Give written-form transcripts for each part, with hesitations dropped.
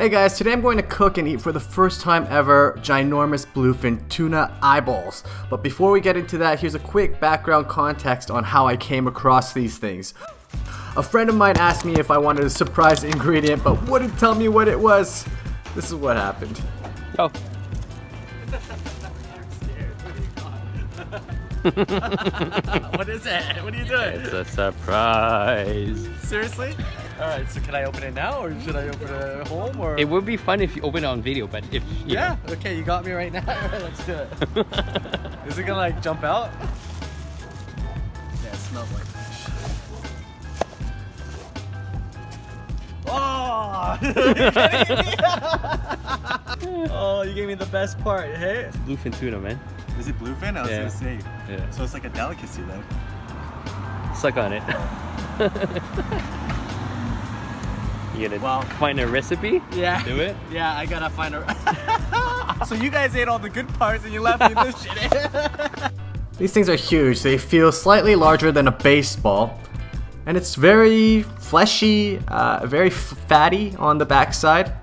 Hey guys, today I'm going to cook and eat for the first time ever ginormous bluefin tuna eyeballs. But before we get into that, here's a quick background context on how I came across these things. A friend of mine asked me if I wanted a surprise ingredient, but wouldn't tell me what it was. This is what happened. Yo. What is it? What are you doing? It's a surprise. Seriously? Alright, so can I open it now, or should I open it at home, or...? It would be fun if you open it on video, but if... Yeah, okay, you got me right now. Alright, let's do it. Is it gonna, like, jump out? Yeah, it smells like fish. Oh! Oh, you gave me the best part, hey? It's bluefin tuna, man. Is it bluefin? I was gonna say. Yeah. So it's like a delicacy, then. Suck on it. You gonna find a recipe? Yeah. Do it? Yeah, I gotta find a... So you guys ate all the good parts and you left me this shit. These things are huge. They feel slightly larger than a baseball. And it's very fleshy, very fatty on the backside.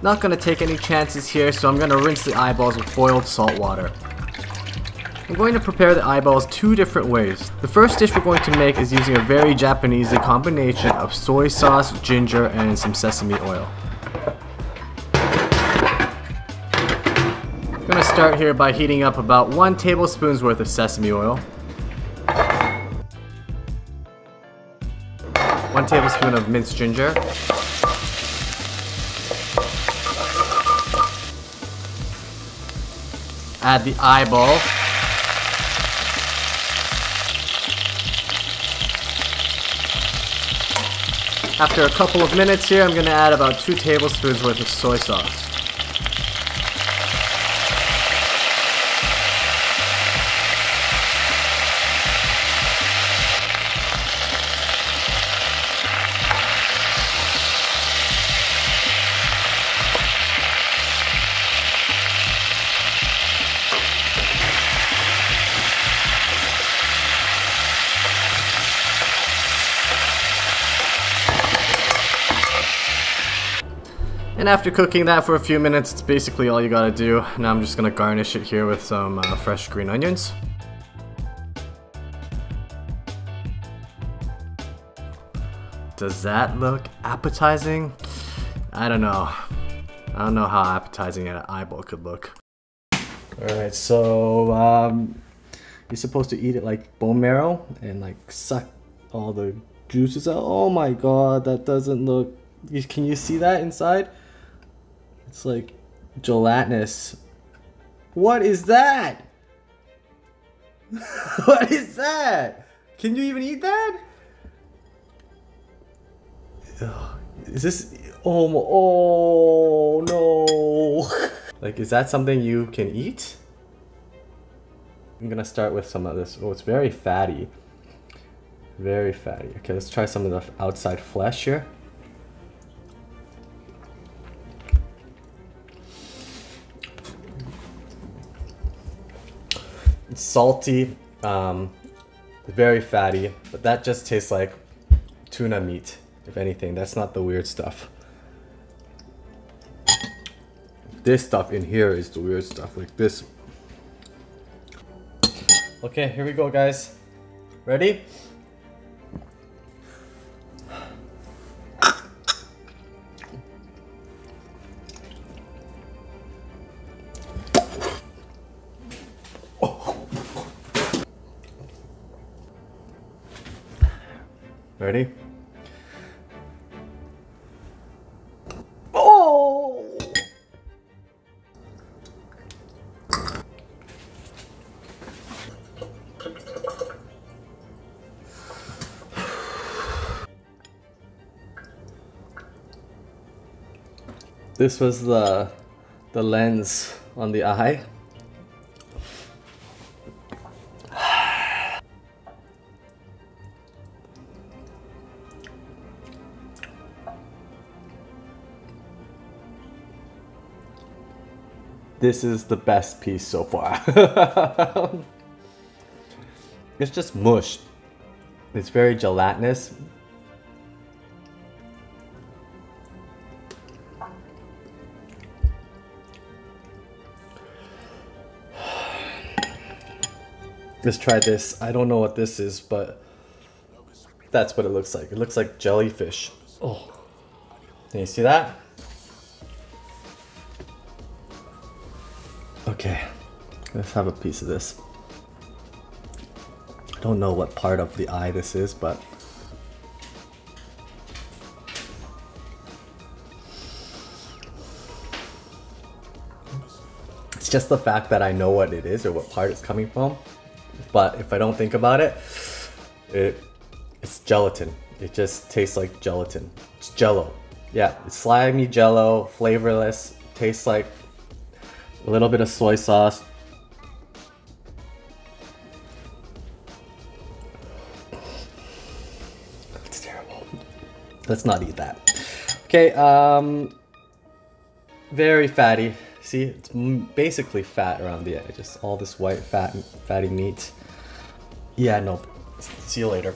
Not gonna take any chances here, so I'm gonna rinse the eyeballs with boiled salt water. I'm going to prepare the eyeballs two different ways. The first dish we're going to make is using a very Japanese combination of soy sauce, ginger, and some sesame oil. I'm going to start here by heating up about 1 tablespoon's worth of sesame oil, 1 tablespoon of minced ginger, 1 the eyeball, after a couple of minutes here, I'm going to add about 2 tablespoons worth of soy sauce. And after cooking that for a few minutes, it's basically all you gotta do. Now I'm just gonna garnish it here with some fresh green onions. Does that look appetizing? I don't know. I don't know how appetizing an eyeball could look. Alright, so you're supposed to eat it like bone marrow and like suck all the juices out. Oh my god, that doesn't look... Can you see that inside? It's like gelatinous. What is that? What is that? Can you even eat that? Is this... Oh no. Like, is that something you can eat? I'm gonna start with some of this. Oh, it's very fatty. Very fatty. Okay, let's try some of the outside flesh here. Salty, very fatty, but that just tastes like tuna meat, if anything. That's not the weird stuff. This stuff in here is the weird stuff, like this. Okay, here we go, guys. Ready? Ready? Oh! This was the lens on the eye. This is the best piece so far. It's just mush. It's very gelatinous. Let's try this. I don't know what this is, but that's what it looks like. It looks like jellyfish. Oh, can you see that? Okay, let's have a piece of this. I don't know what part of the eye this is, but it's just the fact that I know what it is or what part it's coming from. But if I don't think about it, it's gelatin. It just tastes like gelatin. It's jello. Yeah, it's slimy jello, flavorless, tastes like a little bit of soy sauce. It's terrible. Let's not eat that. Okay, very fatty. See, it's basically fat around the edges. All this white, fatty meat. Yeah, nope. See you later.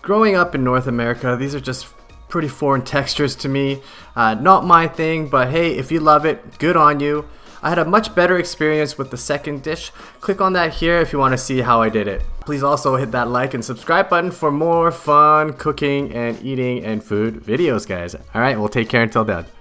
Growing up in North America, these are just pretty foreign textures to me. Not my thing, but hey, if you love it, good on you. I had a much better experience with the second dish. Click on that here if you want to see how I did it. Please also hit that like and subscribe button for more fun cooking and eating and food videos, guys. All right, well, take care until then.